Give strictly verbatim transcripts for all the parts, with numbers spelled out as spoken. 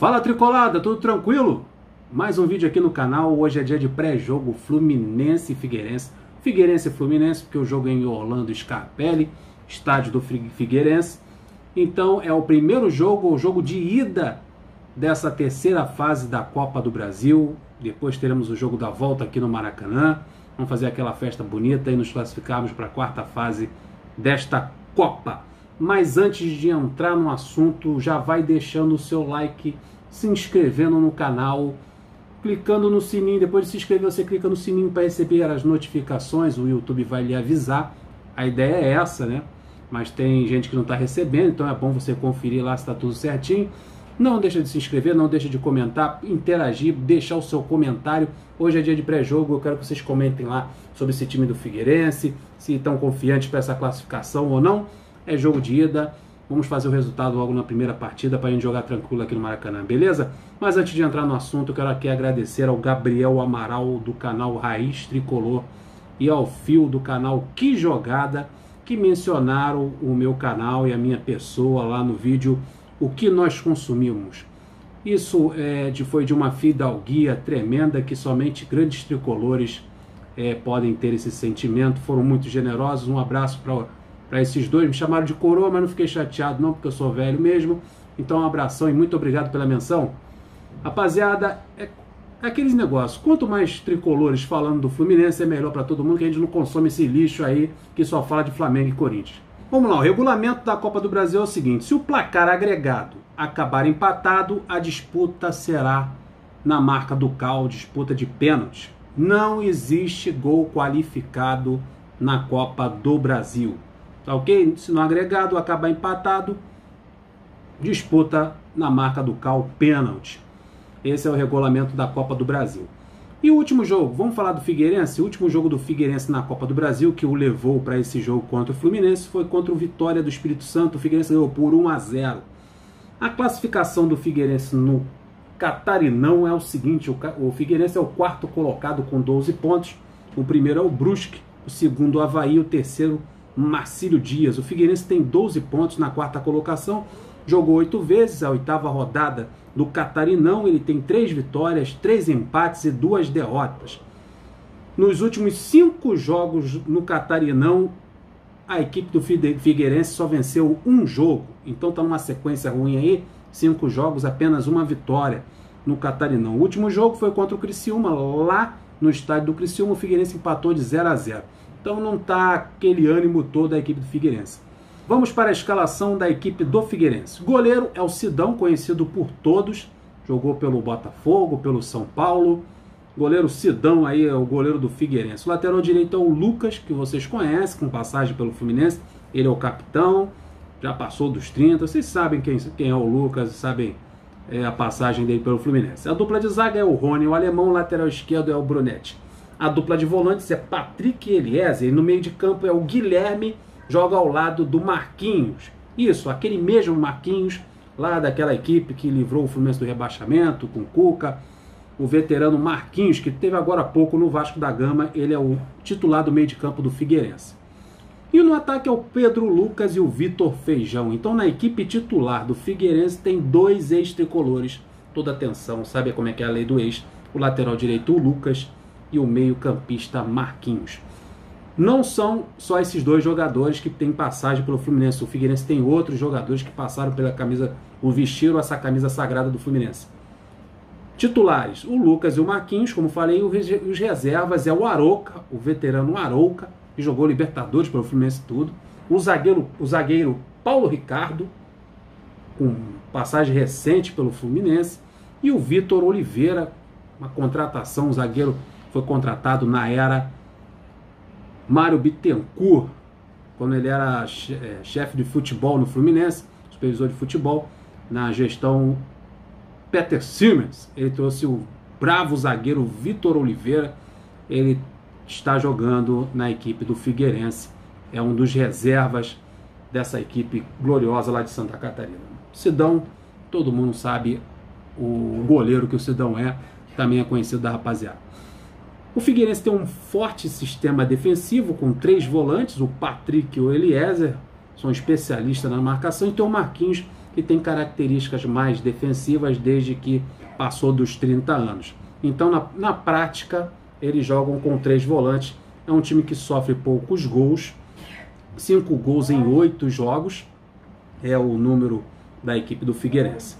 Fala, Tricolada, tudo tranquilo? Mais um vídeo aqui no canal. Hoje é dia de pré-jogo Fluminense e Figueirense. Figueirense e Fluminense, porque o jogo é em Orlando Scarpelli, estádio do Figueirense. Então é o primeiro jogo, o jogo de ida dessa terceira fase da Copa do Brasil. Depois teremos o jogo da volta aqui no Maracanã. Vamos fazer aquela festa bonita e nos classificarmos para a quarta fase desta Copa. Mas antes de entrar no assunto, já vai deixando o seu like, se inscrevendo no canal, clicando no sininho. Depois de se inscrever, você clica no sininho para receber as notificações, o YouTube vai lhe avisar. A ideia é essa, né? Mas tem gente que não está recebendo, então é bom você conferir lá se está tudo certinho. Não deixa de se inscrever, não deixa de comentar, interagir, deixar o seu comentário. Hoje é dia de pré-jogo, eu quero que vocês comentem lá sobre esse time do Figueirense, se estão confiantes para essa classificação ou não. É jogo de ida, vamos fazer o resultado logo na primeira partida para a gente jogar tranquilo aqui no Maracanã, beleza? Mas antes de entrar no assunto, eu quero aqui agradecer ao Gabriel Amaral do canal Raiz Tricolor e ao Fio do canal Que Jogada, que mencionaram o meu canal e a minha pessoa lá no vídeo O Que Nós Consumimos. Isso é, de, foi de uma fidalguia tremenda que somente grandes tricolores é, podem ter esse sentimento. Foram muito generosos, um abraço para... Para esses dois, me chamaram de coroa, mas não fiquei chateado não, porque eu sou velho mesmo. Então um abração e muito obrigado pela menção. Rapaziada, é aqueles negócios, quanto mais tricolores falando do Fluminense, é melhor para todo mundo, que a gente não consome esse lixo aí que só fala de Flamengo e Corinthians. Vamos lá, o regulamento da Copa do Brasil é o seguinte: se o placar agregado acabar empatado, a disputa será na marca do cal, disputa de pênalti. Não existe gol qualificado na Copa do Brasil. Tá ok? Se no agregado acabar empatado, disputa na marca do cal, pênalti. Esse é o regulamento da Copa do Brasil. E o último jogo, vamos falar do Figueirense? O último jogo do Figueirense na Copa do Brasil, que o levou para esse jogo contra o Fluminense, foi contra o Vitória do Espírito Santo. O Figueirense ganhou por um a zero. A classificação do Figueirense no Catarinão é o seguinte: o Figueirense é o quarto colocado com doze pontos. O primeiro é o Brusque, o segundo o Avaí, o terceiro Marcílio Dias. O Figueirense tem doze pontos na quarta colocação, jogou oito vezes, a oitava rodada do Catarinão, ele tem três vitórias, três empates e duas derrotas. Nos últimos cinco jogos no Catarinão, a equipe do Figueirense só venceu um jogo, então está numa sequência ruim aí, cinco jogos, apenas uma vitória no Catarinão. O último jogo foi contra o Criciúma, lá no estádio do Criciúma, o Figueirense empatou de zero a zero. Então não está aquele ânimo todo da equipe do Figueirense. Vamos para a escalação da equipe do Figueirense. Goleiro é o Sidão, conhecido por todos. Jogou pelo Botafogo, pelo São Paulo. Goleiro Sidão aí é o goleiro do Figueirense. O lateral direito é o Lucas, que vocês conhecem, com passagem pelo Fluminense. Ele é o capitão, já passou dos trinta. Vocês sabem quem, quem é o Lucas, sabem é, a passagem dele pelo Fluminense. A dupla de zaga é o Rony, o alemão. O lateral esquerdo é o Brunetti. A dupla de volantes é Patrick e Eliezer. E no meio de campo é o Guilherme, joga ao lado do Marquinhos. Isso, aquele mesmo Marquinhos, lá daquela equipe que livrou o Fluminense do rebaixamento, com Cuca. O veterano Marquinhos, que teve agora há pouco no Vasco da Gama, ele é o titular do meio de campo do Figueirense. E no ataque é o Pedro Lucas e o Vitor Feijão. Então na equipe titular do Figueirense tem dois ex-tricolores. Toda atenção, sabe como é que é a lei do ex. O lateral direito, o Lucas, e o meio-campista Marquinhos. Não são só esses dois jogadores que têm passagem pelo Fluminense. O Figueirense tem outros jogadores que passaram pela camisa, ou vestiram essa camisa sagrada do Fluminense. Titulares, o Lucas e o Marquinhos, como falei. Os reservas é o Arouca, o veterano Arouca, que jogou Libertadores pelo Fluminense tudo. O zagueiro, o zagueiro Paulo Ricardo, com passagem recente pelo Fluminense. E o Vitor Oliveira, uma contratação, um zagueiro... Foi contratado na era Mário Bittencourt, quando ele era chefe de futebol no Fluminense, supervisor de futebol, na gestão Peter Siemens. Ele trouxe o bravo zagueiro Vitor Oliveira, ele está jogando na equipe do Figueirense, é um dos reservas dessa equipe gloriosa lá de Santa Catarina. Sidão, todo mundo sabe o goleiro que o Sidão é, também é conhecido da rapaziada. O Figueirense tem um forte sistema defensivo com três volantes, o Patrick e o Eliezer são especialistas na marcação, e tem o Marquinhos, que tem características mais defensivas desde que passou dos trinta anos. Então, na, na prática, eles jogam com três volantes. É um time que sofre poucos gols, cinco gols em oito jogos, é o número da equipe do Figueirense.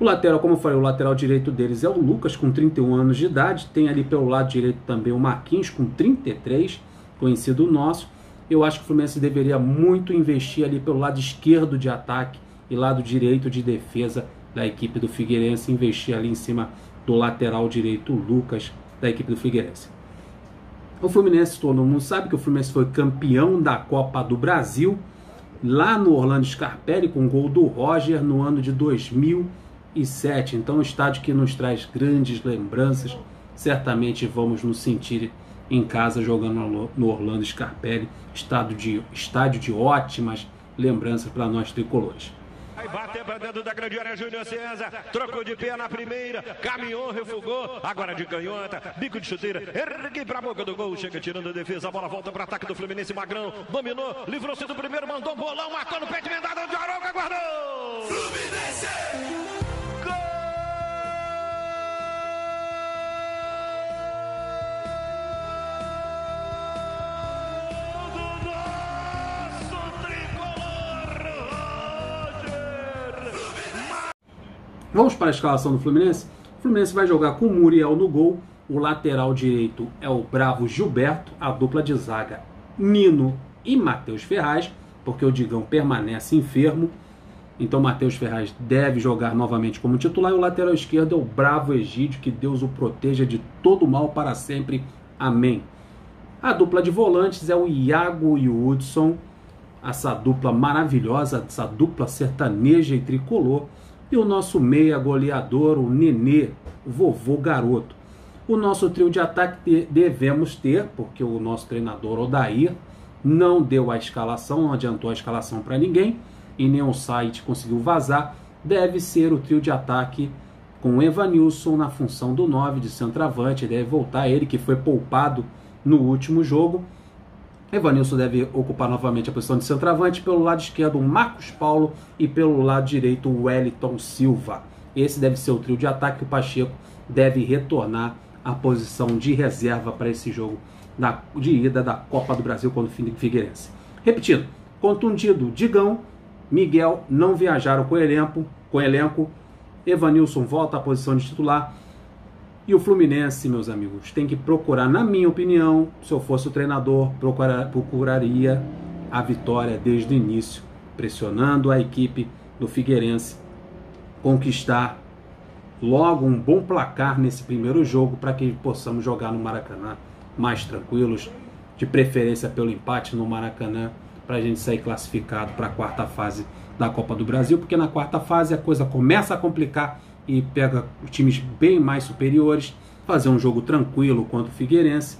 O lateral, como eu falei, o lateral direito deles é o Lucas, com trinta e um anos de idade. Tem ali pelo lado direito também o Marquinhos, com trinta e três, conhecido nosso. Eu acho que o Fluminense deveria muito investir ali pelo lado esquerdo de ataque e lado direito de defesa da equipe do Figueirense, investir ali em cima do lateral direito, o Lucas, da equipe do Figueirense. O Fluminense, todo mundo sabe que o Fluminense foi campeão da Copa do Brasil, lá no Orlando Scarpelli, com o gol do Roger, no ano de dois mil e sete. Então, um estádio que nos traz grandes lembranças. Certamente vamos nos sentir em casa jogando no Orlando Scarpelli, estádio de, estádio de ótimas lembranças para nós tricolores. Aí bateu para dentro da grande área, Júnior César, trocou de pé na primeira, caminhou, refugou, agora de canhota, bico de chuteira, ergue para a boca do gol, chega tirando a defesa, a bola volta para o ataque do Fluminense, Magrão dominou, livrou-se do primeiro, mandou um bolão, marcou no pé de emendado, de Arouca, guardou! Fluminense! Vamos para a escalação do Fluminense. O Fluminense vai jogar com o Muriel no gol. O lateral direito é o bravo Gilberto. A dupla de zaga, Nino e Matheus Ferraz, porque o Digão permanece enfermo. Então Matheus Ferraz deve jogar novamente como titular. E o lateral esquerdo é o bravo Egídio, que Deus o proteja de todo mal para sempre. Amém. A dupla de volantes é o Iago e o Hudson. Essa dupla maravilhosa, essa dupla sertaneja e tricolor. E o nosso meia goleador, o Nenê, o vovô garoto. O nosso trio de ataque devemos ter, porque o nosso treinador Odair não deu a escalação, não adiantou a escalação para ninguém, e nenhum site conseguiu vazar. Deve ser o trio de ataque com o Evanilson na função do nove de centroavante. Deve voltar ele, que foi poupado no último jogo. Evanilson deve ocupar novamente a posição de centroavante, pelo lado esquerdo o Marcos Paulo e pelo lado direito o Wellington Silva. Esse deve ser o trio de ataque. O Pacheco deve retornar à posição de reserva para esse jogo da, de ida da Copa do Brasil contra o Figueirense. Repetindo, contundido Digão, Miguel não viajaram com o elenco, com o elenco. Evanilson volta à posição de titular. E o Fluminense, meus amigos, tem que procurar, na minha opinião, se eu fosse o treinador, procurar, procuraria a vitória desde o início, pressionando a equipe do Figueirense, conquistar logo um bom placar nesse primeiro jogo para que possamos jogar no Maracanã mais tranquilos, de preferência pelo empate no Maracanã, para a gente sair classificado para a quarta fase da Copa do Brasil, porque na quarta fase a coisa começa a complicar e pega times bem mais superiores. Fazer um jogo tranquilo contra o Figueirense,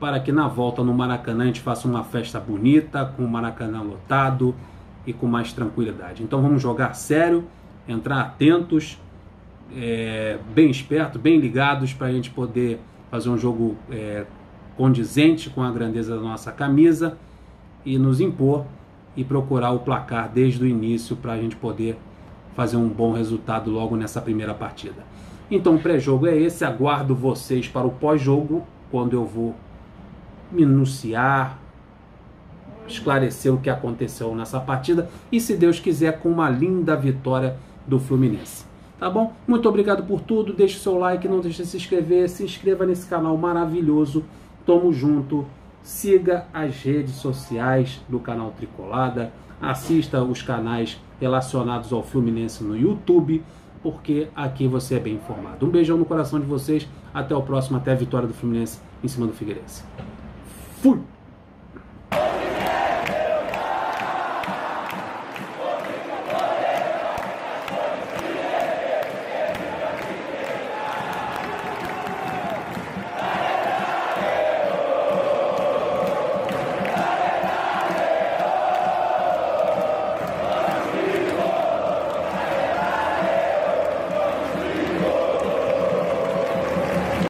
para que na volta no Maracanã a gente faça uma festa bonita, com o Maracanã lotado e com mais tranquilidade. Então vamos jogar sério, entrar atentos, é, bem espertos, bem ligados, para a gente poder fazer um jogo é, condizente com a grandeza da nossa camisa e nos impor e procurar o placar desde o início para a gente poder fazer um bom resultado logo nessa primeira partida. Então o pré-jogo é esse, aguardo vocês para o pós-jogo, quando eu vou minuciar, esclarecer o que aconteceu nessa partida e, se Deus quiser, com uma linda vitória do Fluminense. Tá bom? Muito obrigado por tudo, deixe o seu like, não deixe de se inscrever, se inscreva nesse canal maravilhoso, tamo junto, siga as redes sociais do canal Tricolada, assista os canais relacionados ao Fluminense no YouTube, porque aqui você é bem informado. Um beijão no coração de vocês, até o próximo, até a vitória do Fluminense em cima do Figueirense. Fui!